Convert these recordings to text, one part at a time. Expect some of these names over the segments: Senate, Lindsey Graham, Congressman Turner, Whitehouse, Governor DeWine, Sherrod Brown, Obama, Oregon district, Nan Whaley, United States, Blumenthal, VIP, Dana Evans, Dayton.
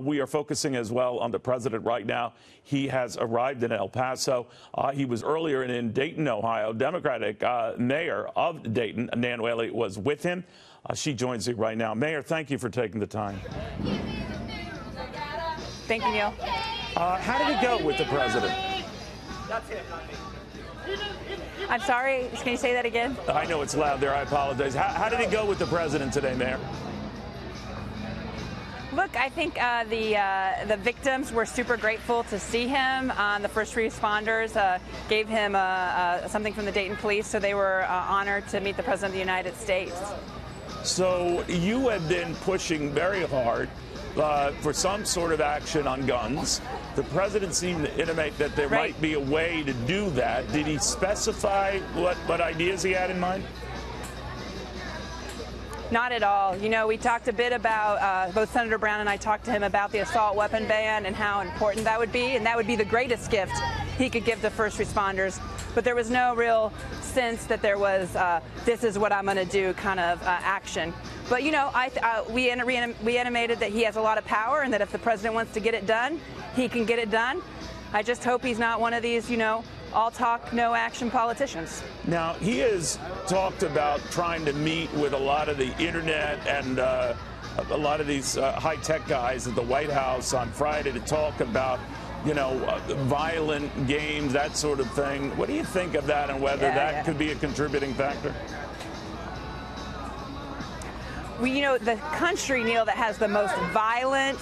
We are focusing as well on the president right now. He has arrived in El Paso. He was earlier in Dayton, Ohio. Democratic mayor of Dayton, Nan Whaley, was with him. She joins you right now. Mayor, thank you for taking the time. Thank you, Neil. How did it go with the president? That's it. I'm sorry, can you say that again? I know it's loud there, I apologize. How did it go with the president today, Mayor? Look, I think the victims were super grateful to see him. The first responders gave him something from the Dayton police, so they were honored to meet the President of the United States. So you have been pushing very hard for some sort of action on guns. The president seemed to intimate that there might be a way to do that. Did he specify what ideas he had in mind? Not at all. You know, we talked a bit about, both Senator Brown and I talked to him about the assault weapon ban and how important that would be, and that would be the greatest gift he could give to first responders. But there was no real sense that there was this is what I'm going to do kind of action. But, you know, we animated that he has a lot of power and that if the president wants to get it done, he can get it done. I just hope he's not one of these, you know, all talk, no action politicians. Now, he has talked about trying to meet with a lot of the internet and a lot of these high-tech guys at the White House on Friday to talk about, you know, violent games, that sort of thing. What do you think of that and whether that could be a contributing factor? You know, the country, Neil, that has the most violent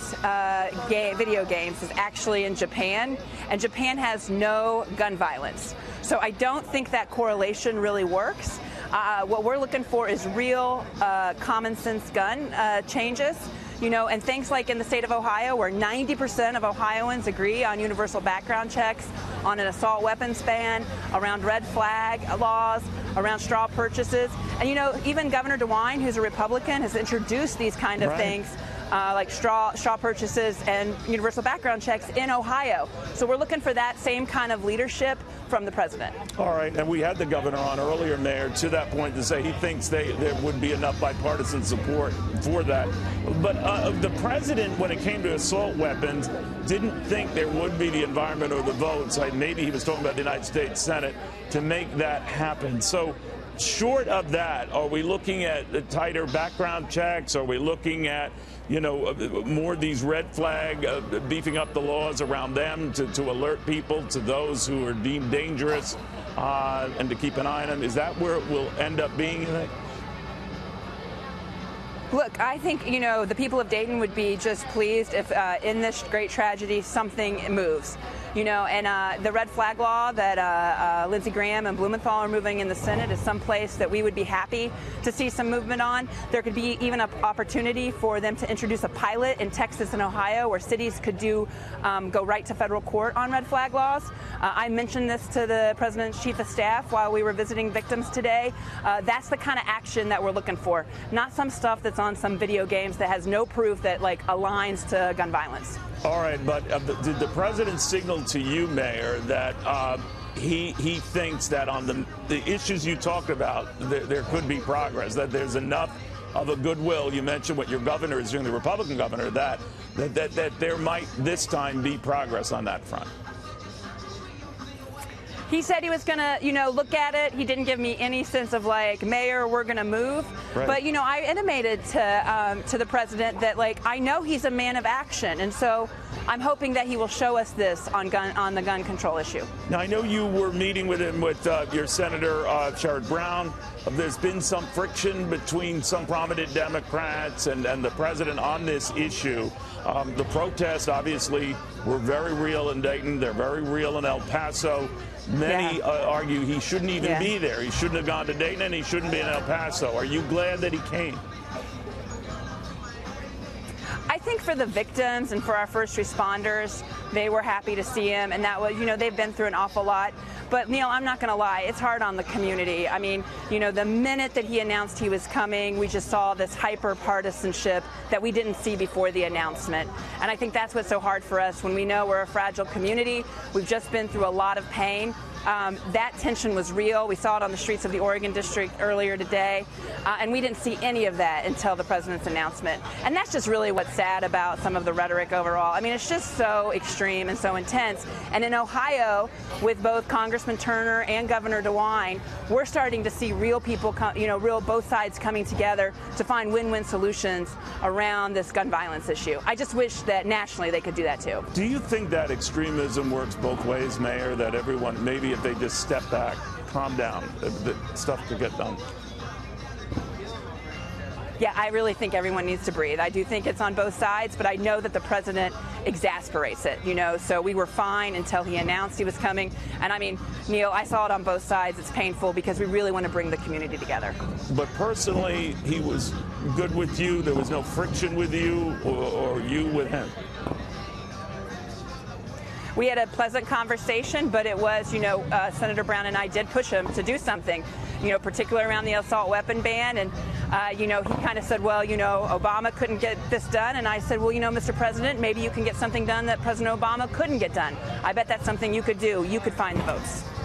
video games is actually in Japan, and Japan has no gun violence. So I don't think that correlation really works. What we're looking for is real common sense gun changes, you know, and things like in the state of Ohio, where 90% of Ohioans agree on universal background checks, on an assault weapons ban, around red flag laws, around straw purchases. And, you know, even Governor DeWine, who's a Republican, has introduced these kind of things, like straw purchases and universal background checks in Ohio. So we're looking for that same kind of leadership from the president. All right. And we had the governor on earlier, Mayor, to that point to say he thinks there would be enough bipartisan support for that. But the president, when it came to assault weapons, didn't think there would be the environment or the votes. Maybe he was talking about the United States Senate to make that happen. So short of that, are we looking at the tighter background checks? Are we looking at, you know, more of these red flag, beefing up the laws around them to alert people to those who are deemed dangerous and to keep an eye on them? Is that where it will end up being? Look, I think, you know, the people of Dayton would be just pleased if in this great tragedy something moves. You know, and the red flag law that Lindsey Graham and Blumenthal are moving in the Senate is someplace that we would be happy to see some movement on. There could be even an opportunity for them to introduce a pilot in Texas and Ohio where cities could go right to federal court on red flag laws. I mentioned this to the president's chief of staff while we were visiting victims today. That's the kind of action that we're looking for, not some stuff that's on some video games that has no proof that, like, aligns to gun violence. All right, but did the president signal to you, Mayor, that he thinks that on the issues you talked about, there could be progress, that there's enough of a goodwill? You mentioned what your governor is doing, the Republican governor, that there might this time be progress on that front. He said he was going to, you know, look at it. He didn't give me any sense of, like, Mayor, we're going to move. Right. But, you know, I intimated to the president that, like, I know he's a man of action. And so I'm hoping that he will show us this on the gun control issue. Now, I know you were meeting with him with your Senator Sherrod Brown. There's been some friction between some prominent Democrats and the president on this issue. The protests, obviously, were very real in Dayton. They're very real in El Paso. Many argue he shouldn't even be there. He shouldn't have gone to Dayton, and he shouldn't be in El Paso. Are you glad that he came? I think for the victims and for our first responders, they were happy to see him, and that was, you know, they've been through an awful lot. But, Neil, I'm not going to lie, it's hard on the community. I mean, you know, the minute that he announced he was coming, we just saw this hyper-partisanship that we didn't see before the announcement. And I think that's what's so hard for us when we know we're a fragile community. We've just been through a lot of pain. That tension was real. We saw it on the streets of the Oregon district earlier today, and we didn't see any of that until the president's announcement. And that's just really what's sad about some of the rhetoric overall. I mean, it's just so extreme and so intense. And in Ohio, with both Congressman Turner and Governor DeWine, we're starting to see real people, both sides coming together to find win-win solutions around this gun violence issue. I just wish that nationally they could do that too. Do you think that extremism works both ways, Mayor, that everyone, maybe if they just step back, calm down, the stuff could get done? Yeah, I really think everyone needs to breathe. I do think it's on both sides, but I know that the president exasperates it, so we were fine until he announced he was coming. And I mean, Neil, I saw it on both sides. It's painful because we really want to bring the community together. But personally, he was good with you. There was no friction with you or you with him. We had a pleasant conversation, but it was, Senator Brown and I did push him to do something, particularly around the assault weapon ban. And, he kind of said, well, Obama couldn't get this done. And I said, well, Mr. President, maybe you can get something done that President Obama couldn't get done. I bet that's something you could do. You could find the votes.